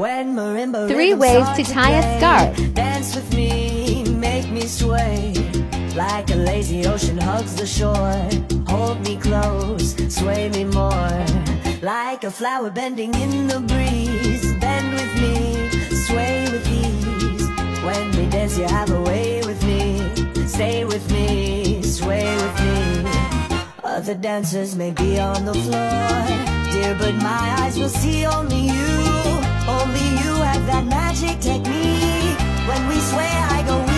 Three ways to tie a scarf. Dance with me, make me sway. Like a lazy ocean hugs the shore. Hold me close, sway me more. Like a flower bending in the breeze. Bend with me, sway with ease. When we dance you have a way with me. Stay with me, sway with me. Other dancers may be on the floor, dear, but my eyes will see only you. Only you have that magic technique. When we sway, I go.